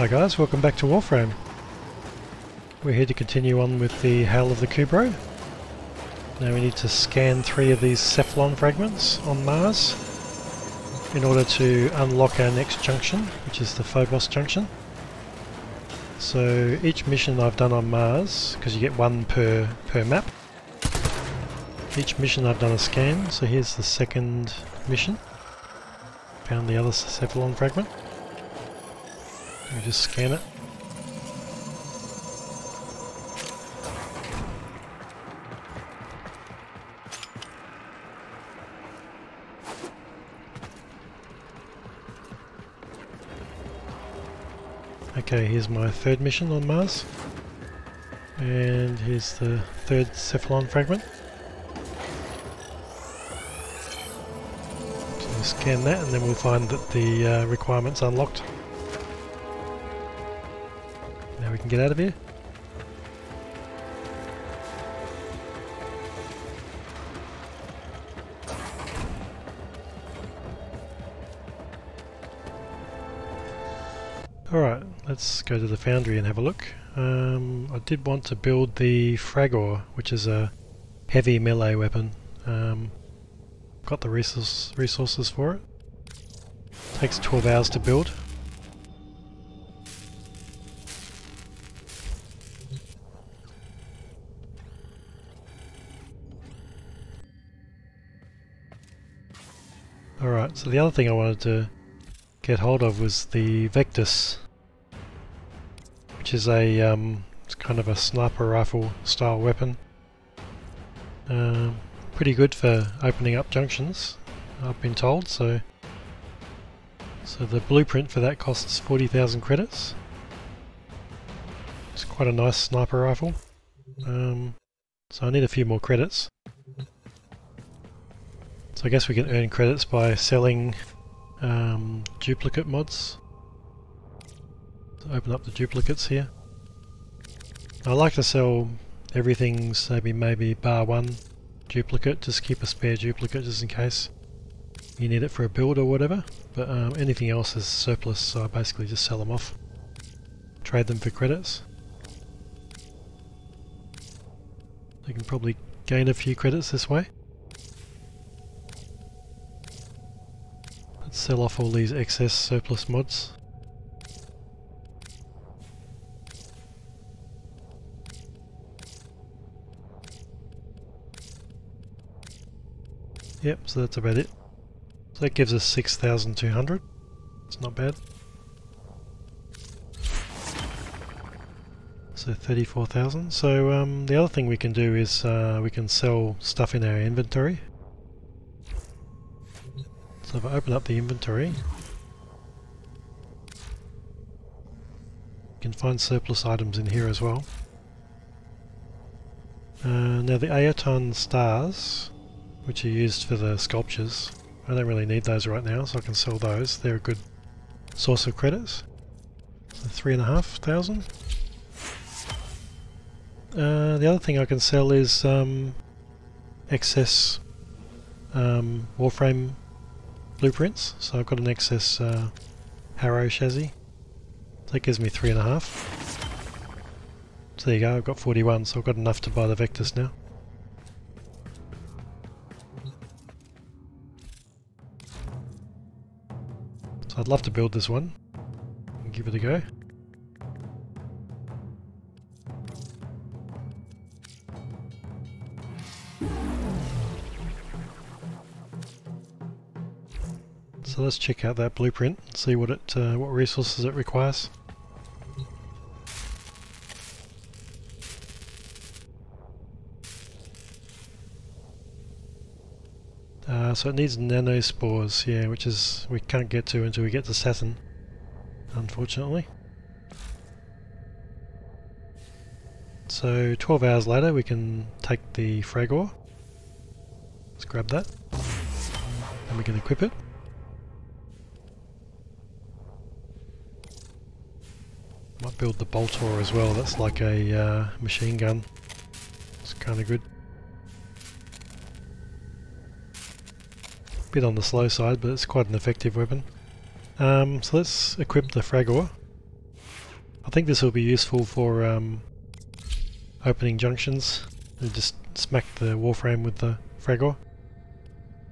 Hi guys, welcome back to Warframe. We're here to continue on with the Howl of the Kubrow. Now we need to scan 3 of these Cephalon fragments on Mars in order to unlock our next junction, which is the Phobos junction. So each mission I've done on Mars, because you get one per map, each mission I've done a scan, so here's the second mission. Found the other Cephalon fragment. Let me just scan it. Okay, here's my third mission on Mars. And here's the third Cephalon fragment. So we'll scan that and then we'll find that the requirement's unlocked. Now we can get out of here. Alright, let's go to the foundry and have a look. I did want to build the Fragor, which is a heavy melee weapon. Got the resources for it. Takes 12 hours to build. Alright, so the other thing I wanted to get hold of was the Vectis, which is a it's kind of a sniper rifle style weapon. Pretty good for opening up junctions, I've been told. So the blueprint for that costs 40,000 credits. It's quite a nice sniper rifle. So I need a few more credits. So I guess we can earn credits by selling duplicate mods. So open up the duplicates here. I like to sell everything, maybe bar 1 duplicate, just keep a spare duplicate just in case you need it for a build or whatever, but anything else is surplus, so I basically just sell them off, trade them for credits. You can probably gain a few credits this way. Sell off all these excess surplus mods. Yep, so that's about it. So that gives us 6,200. It's not bad. So 34,000. So the other thing we can do is we can sell stuff in our inventory. So if I open up the inventory, you can find surplus items in here as well. Now the Aeton stars, which are used for the sculptures, I don't really need those right now, so I can sell those. They're a good source of credits. So 3,500. The other thing I can sell is excess Warframe blueprints, so I've got an excess Harrow chassis. That gives me 3,500. So there you go, I've got 41, so I've got enough to buy the Vectis now. So I'd love to build this one and give it a go. So let's check out that blueprint and see what it what resources it requires. So it needs nanospores, yeah, which is we can't get to until we get to Saturn, unfortunately. So 12 hours later we can take the Fragor. Let's grab that and we can equip it. Might build the Boltor as well, that's like a machine gun. It's kind of good. Bit on the slow side, but it's quite an effective weapon. So let's equip the Fragor. I think this will be useful for opening junctions and just smack the Warframe with the Fragor.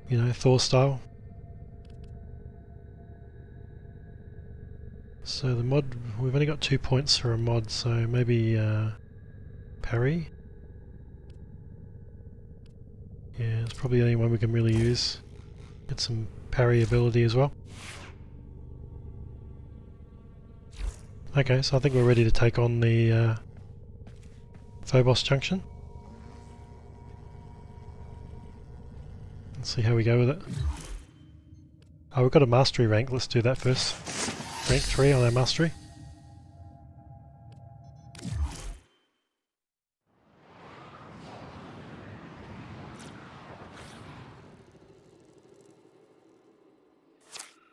You know, Thor style. So the mod, we've only got 2 points for a mod, so maybe parry. Yeah, it's probably the only one we can really use. Get some parry ability as well. Okay, so I think we're ready to take on the Phobos junction. Let's see how we go with it. Oh, we've got a mastery rank, let's do that first. Rank 3 on our mastery.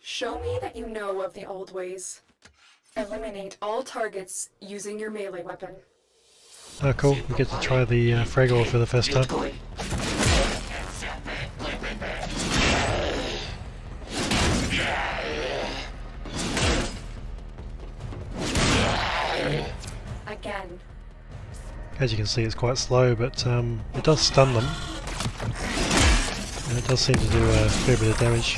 Show me that you know of the old ways. Eliminate all targets using your melee weapon. Oh cool, we get to try the Fragor for the first time. Again. As you can see it's quite slow, but it does stun them. And it does seem to do a fair bit of damage.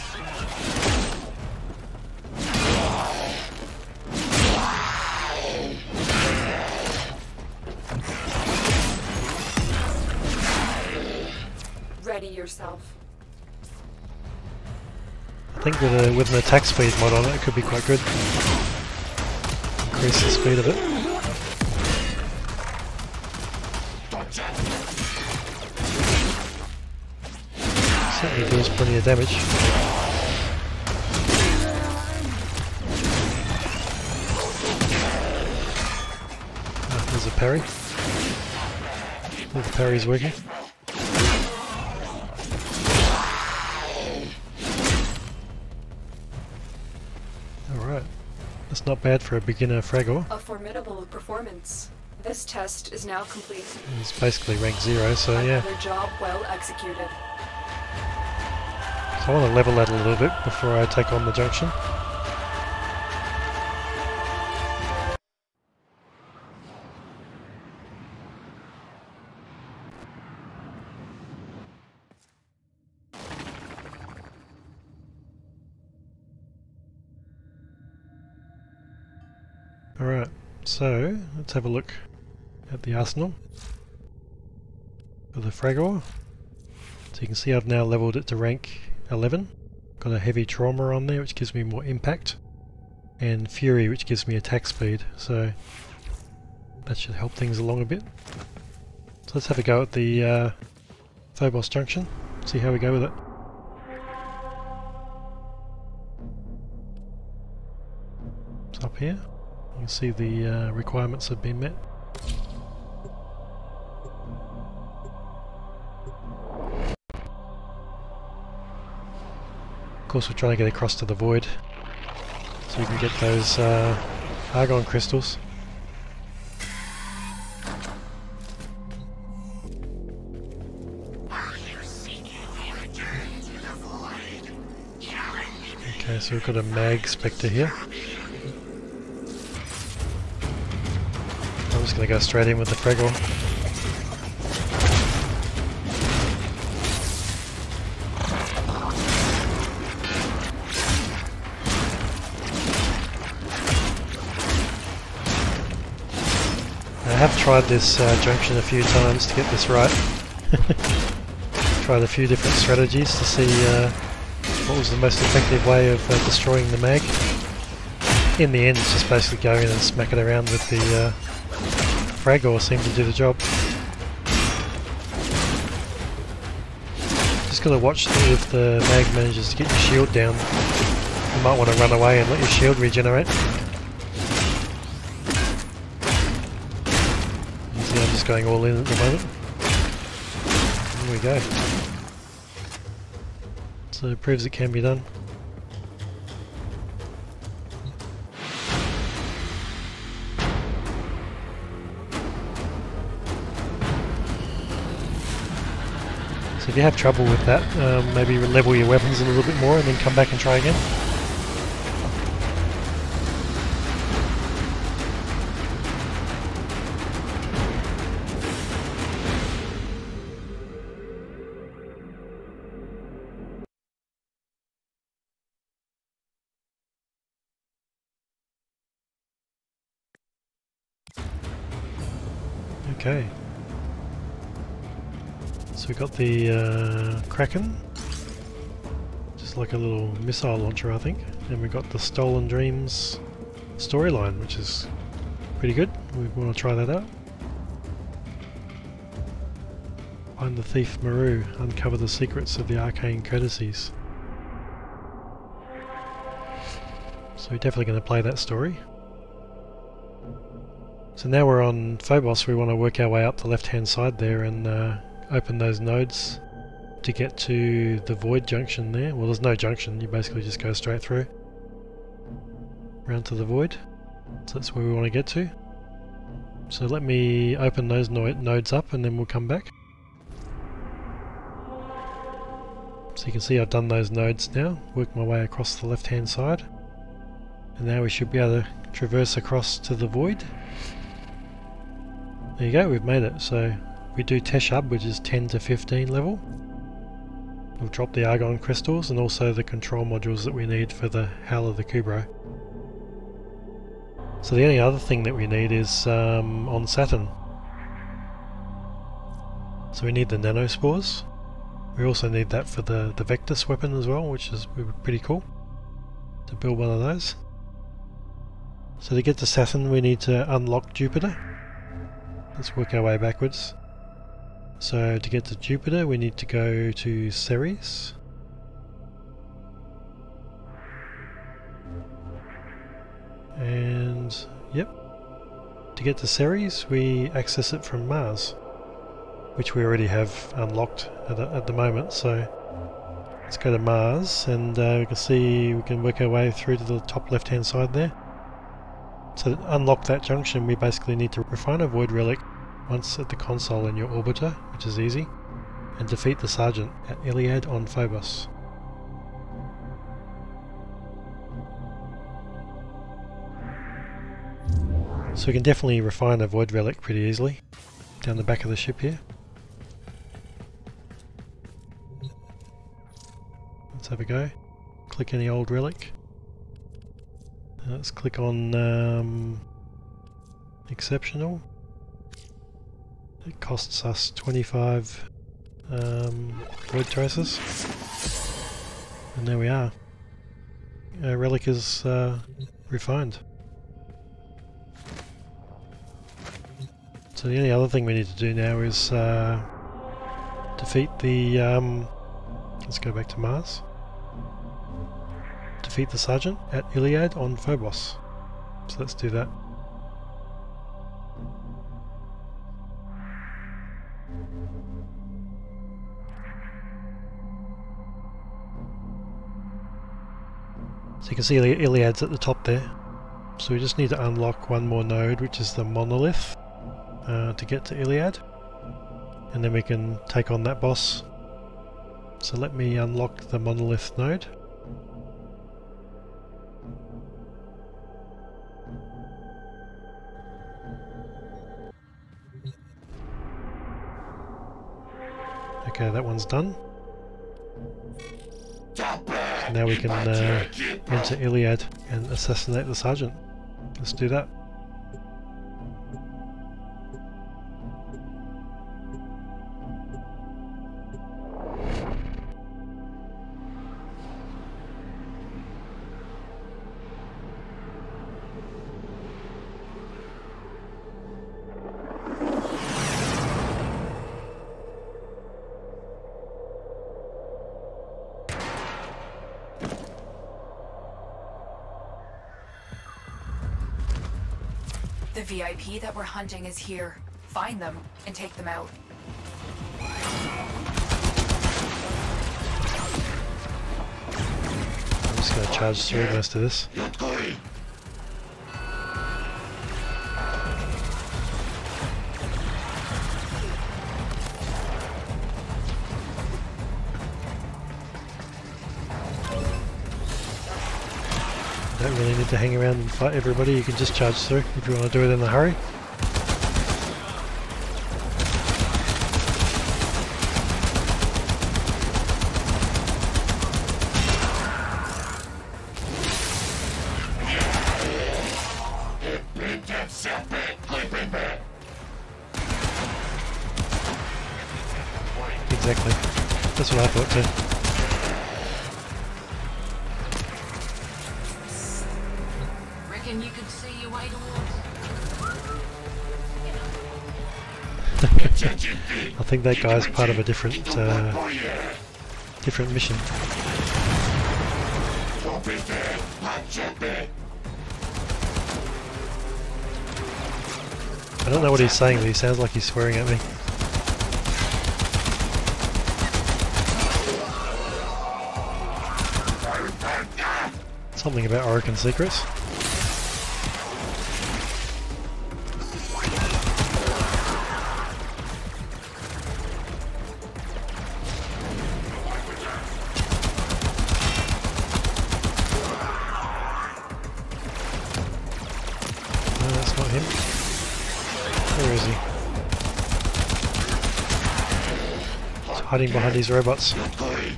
I think with an attack speed mod on it, it could be quite good. Increase the speed of it. Certainly deals plenty of damage. Oh, there's a parry. Oh, the parry's working. Not bad for a beginner Fragor. A formidable performance. This test is now complete. It's basically rank 0, so yeah. Another job well executed. So I want to level that a little bit before I take on the junction. Alright, so let's have a look at the arsenal for the Fragor. So you can see I've now leveled it to rank 11. Got a heavy trauma on there which gives me more impact, and fury which gives me attack speed, so that should help things along a bit. So let's have a go at the Phobos junction, see how we go with it. It's up here. You can see the requirements have been met. Of course we're trying to get across to the Void so we can get those Argon crystals. Okay, so we've got a Mag Spectre here. I'm just going to go straight in with the Fragor. I have tried this junction a few times to get this right. Tried a few different strategies to see what was the most effective way of destroying the Mag. In the end it's just basically go in and smack it around with the Fragor seemed to do the job. Just gotta watch if the Mag manages to get your shield down. You might want to run away and let your shield regenerate. You see I'm just going all in at the moment. There we go. So it proves it can be done. If you have trouble with that, maybe level your weapons a little bit more and then come back and try again. Okay. So we got the Kraken, just like a little missile launcher I think, and we got the Stolen Dreams storyline, which is pretty good. We want to try that out. Find the thief Maru, uncover the secrets of the arcane courtesies. So we're definitely going to play that story. So now we're on Phobos, we want to work our way up the left hand side there and open those nodes to get to the Void junction there. Well, there's no junction, you basically just go straight through round to the Void. So that's where we want to get to. So let me open those nodes up and then we'll come back. So you can see I've done those nodes now, worked my way across the left hand side, and now we should be able to traverse across to the Void. There you go, we've made it. So we do Teshub, which is 10 to 15 level. We'll drop the Argon crystals and also the control modules that we need for the Howl of the Kubrow. So the only other thing that we need is on Saturn. So we need the Nanospores. We also need that for the Vectis weapon as well, which is pretty cool to build one of those. So to get to Saturn we need to unlock Jupiter. Let's work our way backwards. So to get to Jupiter we need to go to Ceres. And yep, to get to Ceres we access it from Mars, which we already have unlocked at the moment. So let's go to Mars and we can see we can work our way through to the top left hand side there. To unlock that junction we basically need to refine a Void relic once at the console in your orbiter, which is easy, and defeat the Sergeant at Iliad on Phobos. So we can definitely refine a Void relic pretty easily down the back of the ship here. Let's have a go. Click any old relic. Let's click on Exceptional. It costs us 25 void traces. And there we are. Our relic is refined. So the only other thing we need to do now is defeat the... let's go back to Mars. Defeat the Sergeant at Iliad on Phobos. So let's do that. So you can see the Iliad's at the top there. So we just need to unlock one more node, which is the monolith, to get to Iliad. And then we can take on that boss. So let me unlock the monolith node. Okay, that one's done. So now we can enter Iliad and assassinate the Sergeant. Let's do that. The VIP that we're hunting is here. Find them and take them out. I'm just going to charge through the rest of this. Don't really need to hang around and fight everybody, you can just charge through if you want to do it in a hurry. exactly. That's what I thought too. Reckon you could see your way towards. I think that guy's part of a different mission. I don't know what he's saying, but he sounds like he's swearing at me. Something about Orokin secrets. Hiding behind these robots. I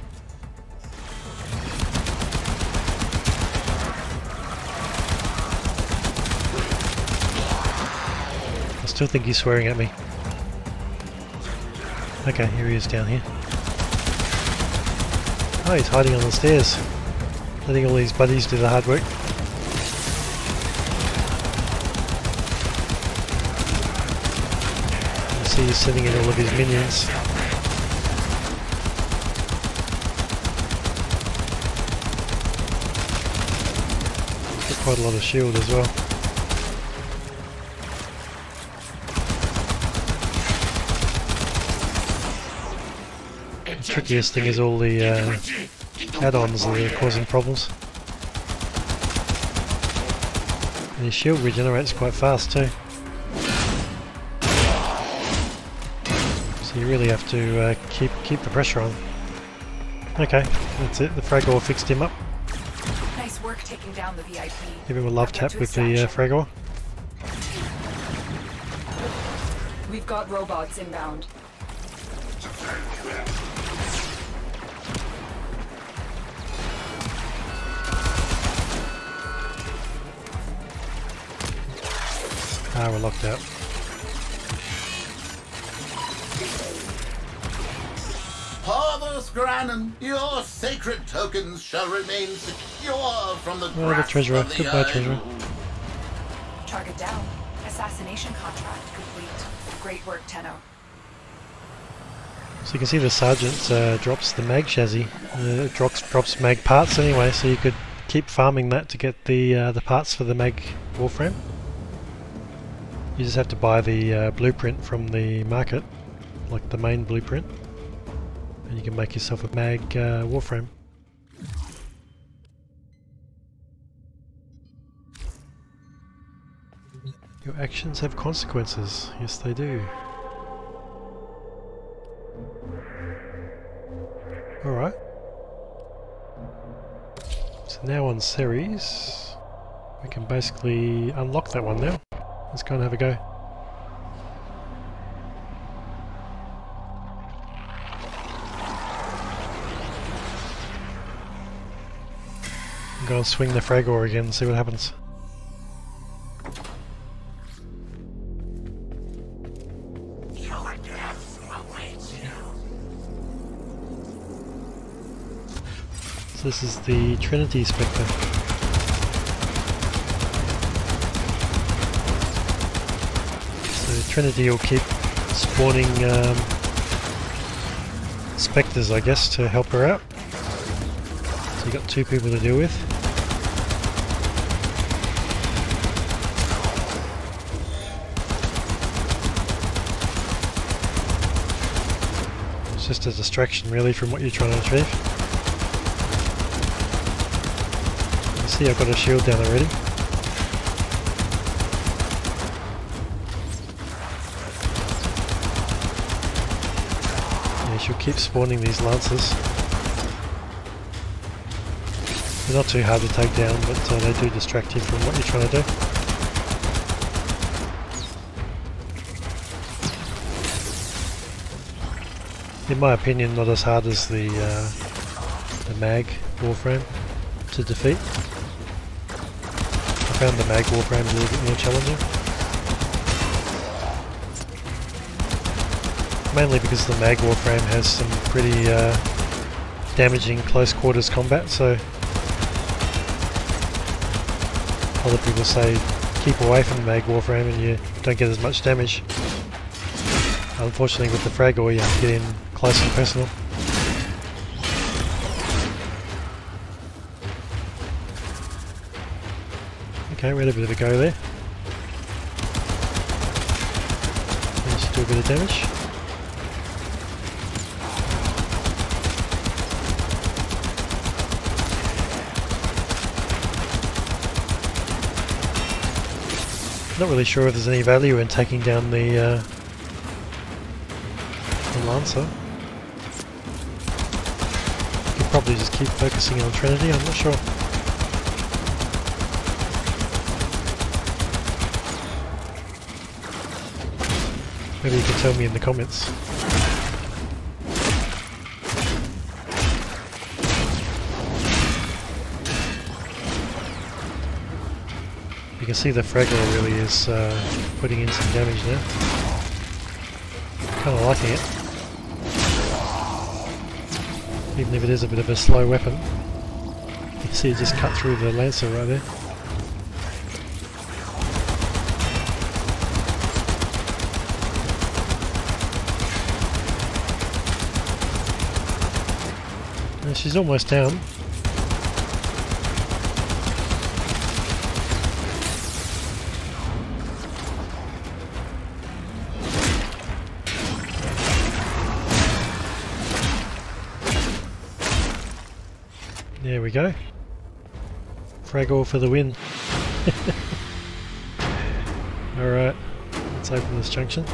still think he's swearing at me. Okay, here he is down here. Oh, he's hiding on the stairs. Letting all these buddies do the hard work. I see he's sending in all of his minions. Quite a lot of shield as well. The trickiest thing is all the add-ons that are causing problems. And your shield regenerates quite fast too. So you really have to keep the pressure on. Okay, that's it. The Fragor fixed him up. Taking down the VIP. Give him a love tap with the Fragor. We've got robots inbound. Ah, we're locked out. Parvus Granum, your sacred tokens shall remain secure from the grasp of the enemy. Goodbye, treasurer. Target down. Assassination contract complete. Great work, Tenno. So you can see the sergeant drops the mag chassis. Drops mag parts anyway, so you could keep farming that to get the parts for the mag warframe. You just have to buy the blueprint from the market, like the main blueprint. And you can make yourself a mag warframe. Your actions have consequences. Yes, they do. Alright. So now on Ceres, we can basically unlock that one now. Let's go and have a go. Go and swing the Fragor again and see what happens. Your death awaits you. So this is the Trinity Spectre. So Trinity will keep spawning Spectres, I guess, to help her out. So you got two people to deal with. Just a distraction really from what you're trying to achieve. You see I've got a shield down already. Yeah, she'll keep spawning these Lancers. They're not too hard to take down, but they do distract you from what you're trying to do. In my opinion, not as hard as the Mag Warframe to defeat. I found the Mag Warframe a little bit more challenging. mainly because the Mag Warframe has some pretty damaging close quarters combat, so other people say keep away from the Mag Warframe and you don't get as much damage. Unfortunately with the Fragor you have to get in close and personal. Okay, we had a bit of a go there. Managed to do a bit of damage. Not really sure if there's any value in taking down the Lancer. You could probably just keep focusing on Trinity, I'm not sure. Maybe you can tell me in the comments. You can see the Fragor really is putting in some damage there. Kind of liking it. Even if it is a bit of a slow weapon. You can see it just cut through the Lancer right there. She's almost down. There we go. Fragor for the win. Alright, let's open this junction.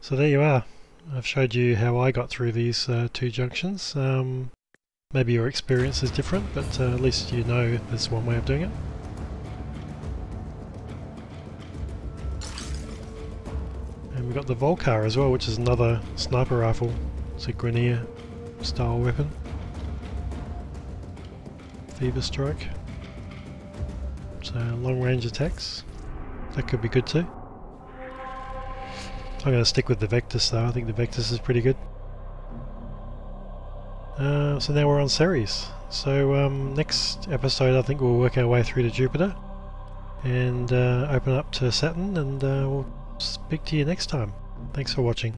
So there you are. I've showed you how I got through these two junctions. Maybe your experience is different, but at least you know there's one way of doing it. And we've got the Volcar as well, which is another sniper rifle. It's a Grineer style weapon. Fever Strike. So long range attacks. That could be good too. I'm going to stick with the Vectis though, I think the Vectis is pretty good. So now we're on Ceres. So next episode I think we'll work our way through to Jupiter and open up to Saturn, and we'll speak to you next time. Thanks for watching.